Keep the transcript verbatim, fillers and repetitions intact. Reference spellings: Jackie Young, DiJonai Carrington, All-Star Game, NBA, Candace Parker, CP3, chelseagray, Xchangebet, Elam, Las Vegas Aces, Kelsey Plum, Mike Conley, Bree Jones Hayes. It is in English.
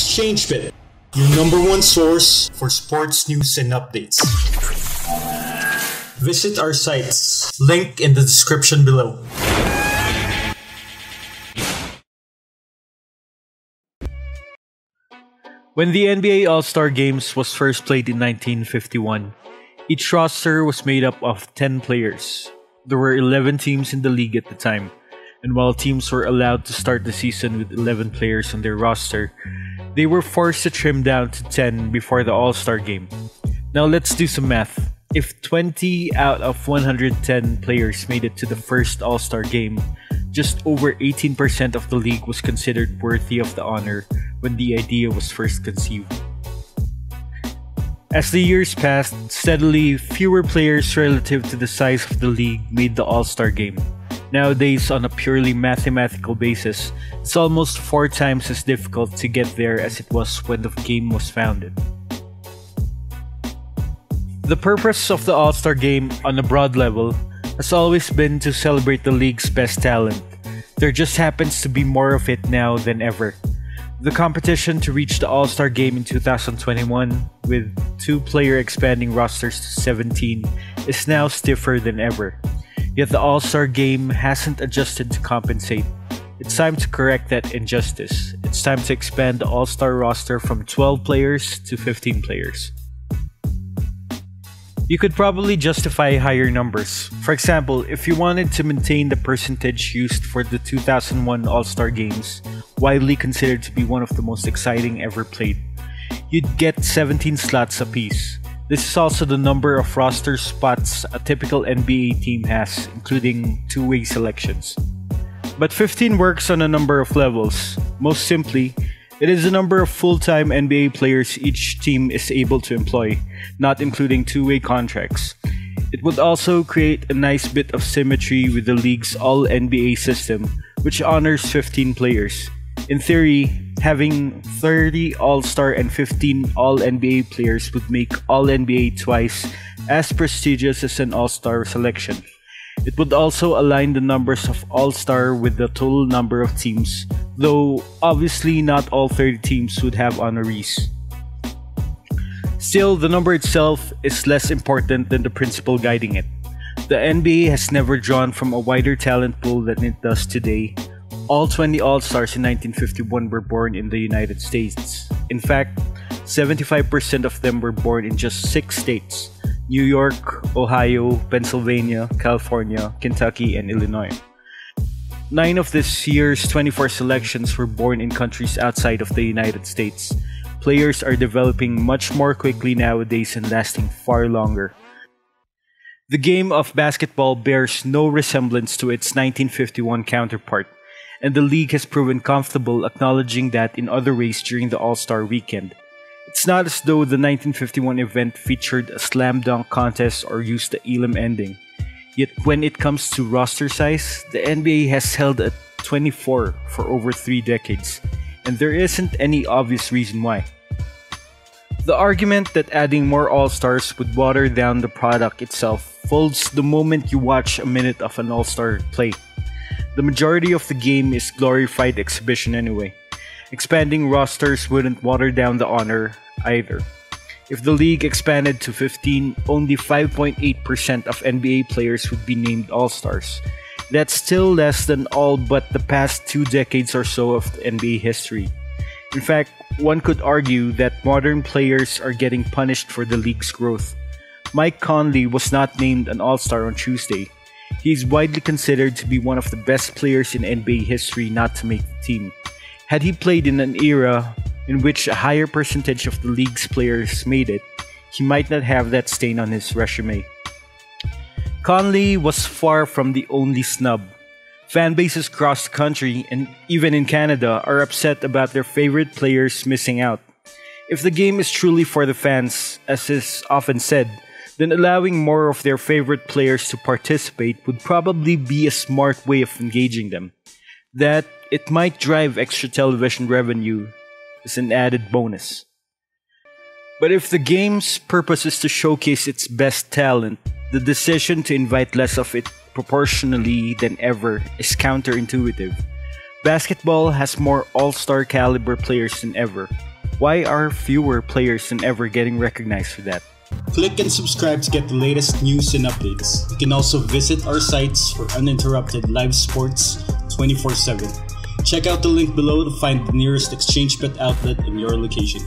Xchangebet, your number one source for sports news and updates. Visit our sites, link in the description below. When the N B A All-Star Games was first played in nineteen fifty-one, each roster was made up of ten players. There were eleven teams in the league at the time, and while teams were allowed to start the season with eleven players on their roster, they were forced to trim down to ten before the All-Star Game. Now let's do some math. If twenty out of one hundred ten players made it to the first All-Star Game, just over eighteen percent of the league was considered worthy of the honor when the idea was first conceived. As the years passed, steadily fewer players relative to the size of the league made the All-Star Game. Nowadays, on a purely mathematical basis, it's almost four times as difficult to get there as it was when the game was founded. The purpose of the All-Star Game, on a broad level, has always been to celebrate the league's best talent. There just happens to be more of it now than ever. The competition to reach the All-Star Game in two thousand twenty-one, with two player expanding rosters to seventeen, is now stiffer than ever. Yet the All-Star Game hasn't adjusted to compensate. It's time to correct that injustice. It's time to expand the All-Star roster from twelve players to fifteen players. You could probably justify higher numbers. For example, if you wanted to maintain the percentage used for the two thousand one All-Star Games, widely considered to be one of the most exciting ever played, you'd get seventeen slots apiece. This is also the number of roster spots a typical N B A team has, including two-way selections. But fifteen works on a number of levels. Most simply, it is the number of full-time N B A players each team is able to employ, not including two-way contracts. It would also create a nice bit of symmetry with the league's all-N B A system, which honors fifteen players. In theory, having thirty All-Star and fifteen All-N B A players would make All-N B A twice as prestigious as an All-Star selection. It would also align the numbers of All-Star with the total number of teams, though obviously not all thirty teams would have honorees. Still, the number itself is less important than the principle guiding it. The N B A has never drawn from a wider talent pool than it does today. All twenty All-Stars in nineteen fifty-one were born in the United States. In fact, seventy-five percent of them were born in just six states: New York, Ohio, Pennsylvania, California, Kentucky, and Illinois. Nine of this year's twenty-four selections were born in countries outside of the United States. Players are developing much more quickly nowadays and lasting far longer. The game of basketball bears no resemblance to its nineteen fifty-one counterpart, and the league has proven comfortable acknowledging that in other ways during the All-Star weekend. It's not as though the nineteen fifty-one event featured a slam dunk contest or used the Elam ending. Yet when it comes to roster size, the N B A has held at twenty-four for over three decades, and there isn't any obvious reason why. The argument that adding more All-Stars would water down the product itself folds the moment you watch a minute of an All-Star play. The majority of the game is glorified exhibition anyway. Expanding rosters wouldn't water down the honor either. If the league expanded to fifteen, only five point eight percent of N B A players would be named All-Stars. That's still less than all but the past two decades or so of N B A history. In fact, one could argue that modern players are getting punished for the league's growth. Mike Conley was not named an All-Star on Tuesday. He is widely considered to be one of the best players in N B A history not to make the team. Had he played in an era in which a higher percentage of the league's players made it, he might not have that stain on his resume. Conley was far from the only snub. Fan bases across the country and even in Canada are upset about their favorite players missing out. If the game is truly for the fans, as is often said, then allowing more of their favorite players to participate would probably be a smart way of engaging them. That it might drive extra television revenue is an added bonus. But if the game's purpose is to showcase its best talent, the decision to invite less of it proportionally than ever is counterintuitive. Basketball has more all-star caliber players than ever, Why are fewer players than ever getting recognized for that? Click and subscribe to get the latest news and updates. You can also visit our sites for uninterrupted live sports twenty-four seven. Check out the link below to find the nearest Xchangebet outlet in your location.